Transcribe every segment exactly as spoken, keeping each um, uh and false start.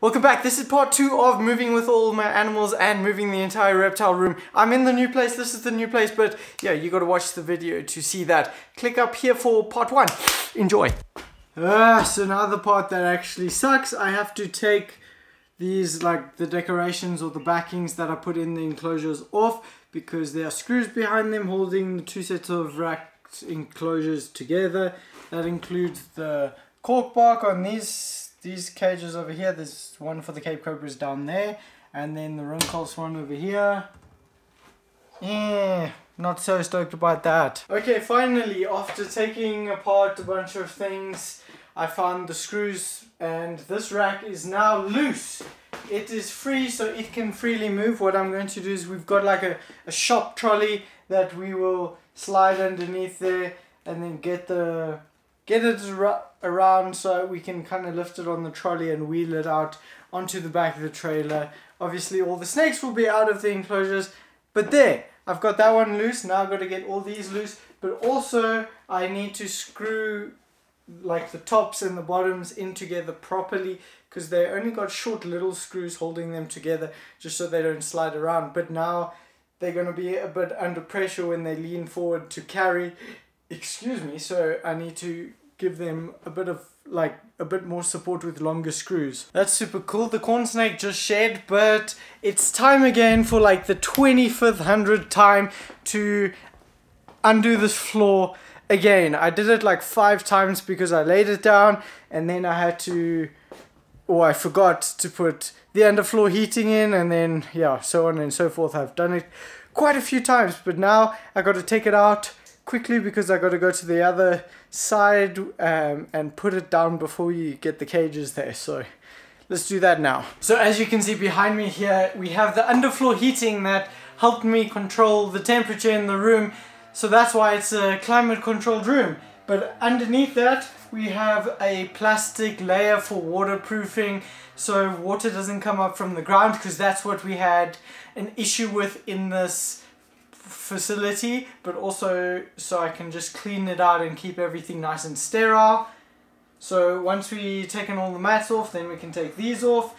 Welcome back, this is part two of moving with all my animals and moving the entire reptile room. I'm in the new place, this is the new place, but yeah, you gotta watch the video to see that. Click up here for part one. Enjoy. Ah, so now the part that actually sucks, I have to take these, like, the decorations or the backings that I put in the enclosures off because there are screws behind them holding the two sets of racked enclosures together. That includes the cork bark on these These cages over here. There's one for the Cape Cobras down there, and then the Runcols one over here. Yeah, not so stoked about that. Okay, finally, after taking apart a bunch of things, I found the screws, and this rack is now loose. It is free, so it can freely move. What I'm going to do is we've got like a, a shop trolley that we will slide underneath there, and then get the get it around so we can kind of lift it on the trolley and wheel it out onto the back of the trailer. Obviously all the snakes will be out of the enclosures, but there, I've got that one loose. Now I've got to get all these loose, but also I need to screw like the tops and the bottoms in together properly because they only got short little screws holding them together just so they don't slide around. But now they're going to be a bit under pressure when they lean forward to carry. Excuse me, so I need to give them a bit of like a bit more support with longer screws. That's super cool. The corn snake just shed, but it's time again for like the twenty-fifth hundredth time to undo this floor again. I did it like five times because I laid it down and then I had to, or I forgot to put the underfloor heating in, and then yeah, so on and so forth. I've done it quite a few times, but now I got to take it out quickly because I got to go to the other side um, and put it down before you get the cages there, so let's do that now. So as you can see behind me here, we have the underfloor heating that helped me control the temperature in the room, so that's why it's a climate controlled room. But underneath that we have a plastic layer for waterproofing so water doesn't come up from the ground, because that's what we had an issue with in this facility, but also so I can just clean it out and keep everything nice and sterile. So once we taken all the mats off, then we can take these off,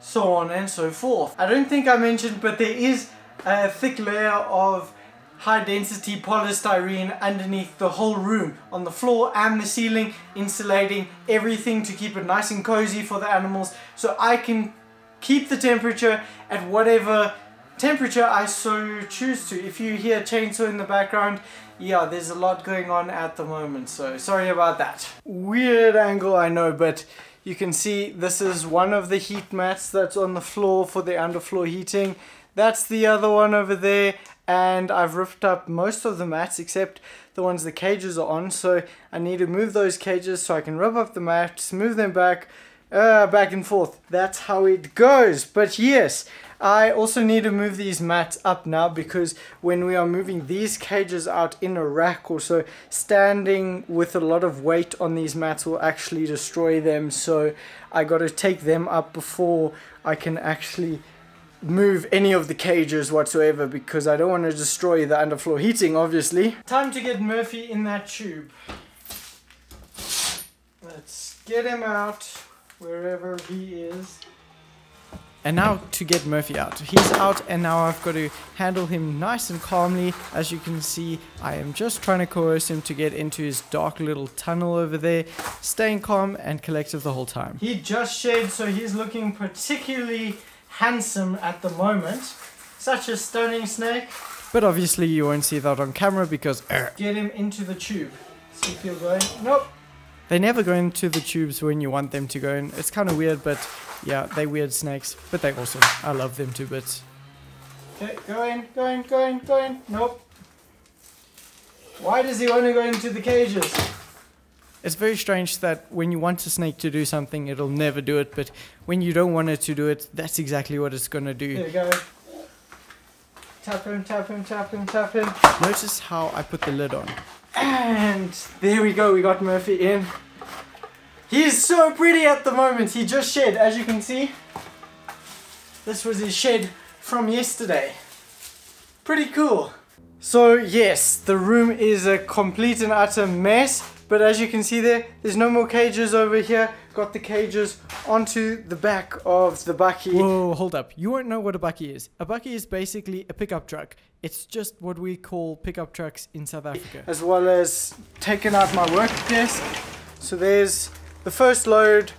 so on and so forth. I don't think I mentioned, but there is a thick layer of high density polystyrene underneath the whole room, on the floor and the ceiling, insulating everything to keep it nice and cozy for the animals, so I can keep the temperature at whatever temperature I so choose to. If you hear a chainsaw in the background, yeah, there's a lot going on at the moment, so sorry about that. Weird angle, I know, but you can see this is one of the heat mats that's on the floor for the underfloor heating. That's the other one over there, and I've ripped up most of the mats except the ones the cages are on, so I need to move those cages so I can rip up the mats, move them back, Uh, back and forth. That's how it goes. But yes, I also need to move these mats up now because when we are moving these cages out in a rack or so, standing with a lot of weight on these mats will actually destroy them, so I got to take them up before I can actually move any of the cages whatsoever, because I don't want to destroy the underfloor heating, obviously. Time to get Murphy in that tube. Let's get him out wherever he is. And now to get Murphy out. He's out, and now I've got to handle him nice and calmly. As you can see, I am just trying to coerce him to get into his dark little tunnel over there, staying calm and collective the whole time. He just shed, so he's looking particularly handsome at the moment. Such a stunning snake. But obviously you won't see that on camera because uh, get him into the tube. See if he'll go in. Nope. They never go into the tubes when you want them to go in. It's kind of weird, but yeah, they weird snakes, but they awesome. I love them to bits. Okay, go in, go in, go in, go in. Nope. Why does he want to go into the cages? It's very strange that when you want a snake to do something, it'll never do it, but when you don't want it to do it, that's exactly what it's going to do. There you go. Tap him, tap him, tap him, tap him. Notice how I put the lid on. And there we go, we got Murphy in. He's so pretty at the moment. He just shed, as you can see. This was his shed from yesterday. Pretty cool. So yes, the room is a complete and utter mess, but as you can see there, there's no more cages over here. got the cages onto the back of the bakkie. Whoa, hold up. You won't know what a bakkie is. A bakkie is basically a pickup truck. It's just what we call pickup trucks in South Africa. As well as taking out my work desk. So there's the first load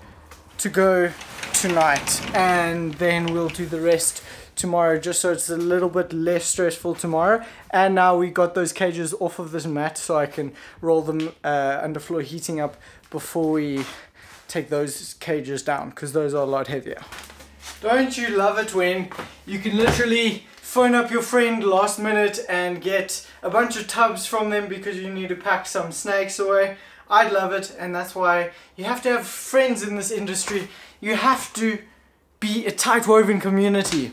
to go tonight, and then we'll do the rest tomorrow, just so it's a little bit less stressful tomorrow. And now we got those cages off of this mat so I can roll them uh, underfloor heating up before we take those cages down, because those are a lot heavier. Don't you love it when you can literally phone up your friend last minute and get a bunch of tubs from them because you need to pack some snakes away? I love it, and that's why you have to have friends in this industry. You have to be a tight-woven community.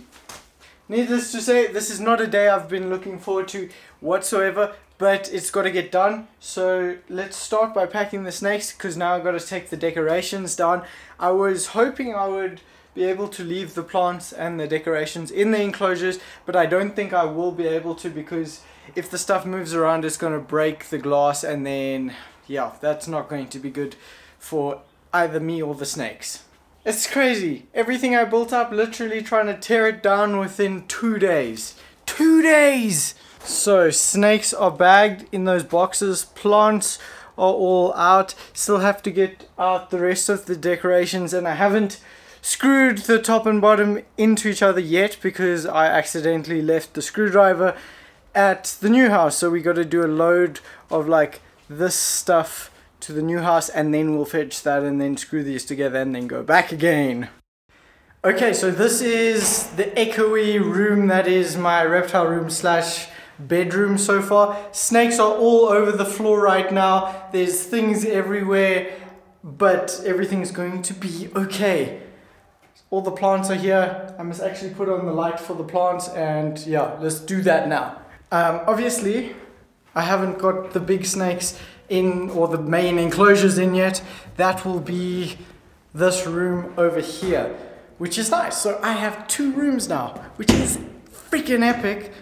Needless to say, this is not a day I've been looking forward to whatsoever, but it's got to get done. So let's start by packing the snakes, because now I've got to take the decorations down. I was hoping I would be able to leave the plants and the decorations in the enclosures, but I don't think I will be able to, because if the stuff moves around, it's going to break the glass, and then yeah, that's not going to be good for either me or the snakes. It's crazy. Everything I built up, literally trying to tear it down within two days. Two days! So, snakes are bagged in those boxes. Plants are all out. Still have to get out the rest of the decorations, and I haven't screwed the top and bottom into each other yet because I accidentally left the screwdriver at the new house. So we got to do a load of like this stuff to the new house, and then we'll fetch that and then screw these together and then go back again. Okay, so this is the echoey room that is my reptile room slash bedroom so far. Snakes are all over the floor right now. There's things everywhere, but everything's going to be okay. All the plants are here. I must actually put on the light for the plants, and yeah, let's do that now. Um, obviously, I haven't got the big snakes in, or the main enclosures in yet. That will be this room over here, which is nice. So I have two rooms now, which is freaking epic.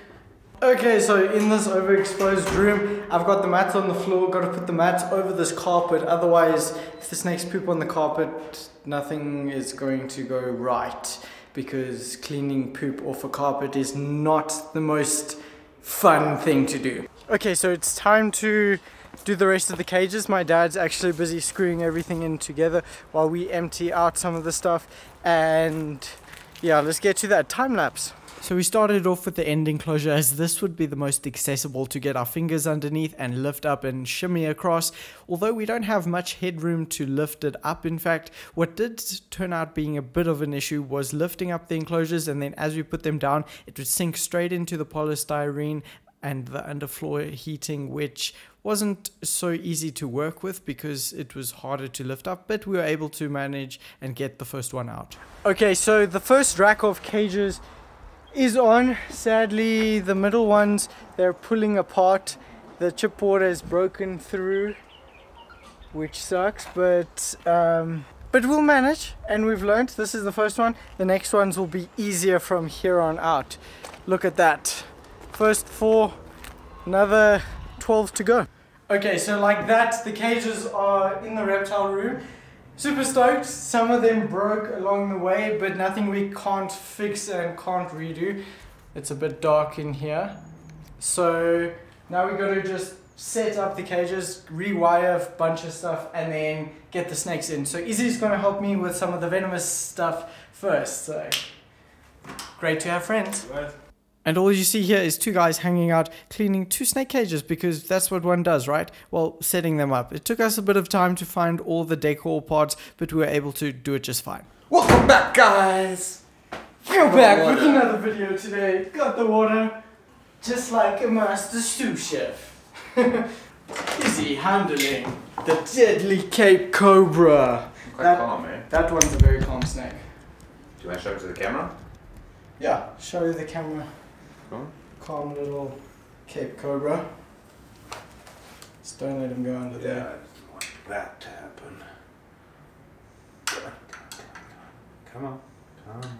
Okay, so in this overexposed room, I've got the mats on the floor. Got to put the mats over this carpet, otherwise if the snakes poop on the carpet, nothing is going to go right, because cleaning poop off a carpet is not the most fun thing to do. Okay, so it's time to do the rest of the cages. My dad's actually busy screwing everything in together while we empty out some of the stuff, and yeah, let's get to that time lapse. So we started off with the end enclosure, as this would be the most accessible to get our fingers underneath and lift up and shimmy across, although we don't have much headroom to lift it up. In fact, what did turn out being a bit of an issue was lifting up the enclosures, and then as we put them down, it would sink straight into the polystyrene and the underfloor heating, which wasn't so easy to work with because it was harder to lift up, but we were able to manage and get the first one out. Okay, so the first rack of cages is on. Sadly, the middle ones, they're pulling apart. The chipboard is broken through, which sucks, but um, but we'll manage, and we've learned. This is the first one. The next ones will be easier from here on out. Look at that. First four, another twelve to go. Okay, so like that, the cages are in the reptile room. Super stoked. Some of them broke along the way, but nothing we can't fix and can't redo. It's a bit dark in here. So now we got to just set up the cages, rewire a bunch of stuff, and then get the snakes in. So Izzy's going to help me with some of the venomous stuff first. So great to have friends. Right. And all you see here is two guys hanging out, cleaning two snake cages, because that's what one does, right? Well, setting them up. It took us a bit of time to find all the decor pods, but we were able to do it just fine. Welcome back, guys! We're back with another video today. Got the water, just like a master sous chef. Izzy handling the deadly Cape Cobra. Quite that, calm, eh? That one's a very calm snake. Do you want to show it to the camera? Yeah, show the camera. Calm. Calm little Cape Cobra. Just don't let him go under yeah, there. I want that to happen. Come on, come on, come on.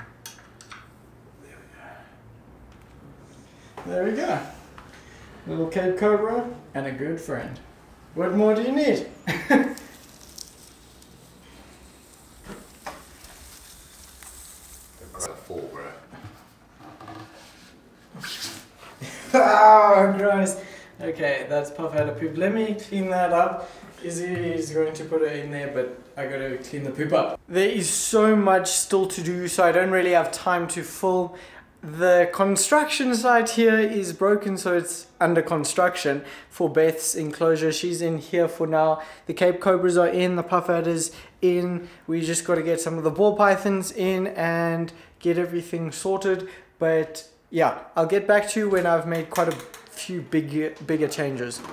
There we go. There we go. Little Cape Cobra and a good friend. What more do you need? Four, bro. Oh, gross. Okay, that's Puff had a poop. Let me clean that up. Izzy is going to put it in there, but I gotta clean the poop up. There is so much still to do, so I don't really have time to film. The construction site here is broken, so it's under construction for Beth's enclosure. She's in here for now. The Cape Cobras are in, the Puff Adders in. We just got to get some of the ball pythons in and get everything sorted. But yeah, I'll get back to you when I've made quite a few big, bigger changes.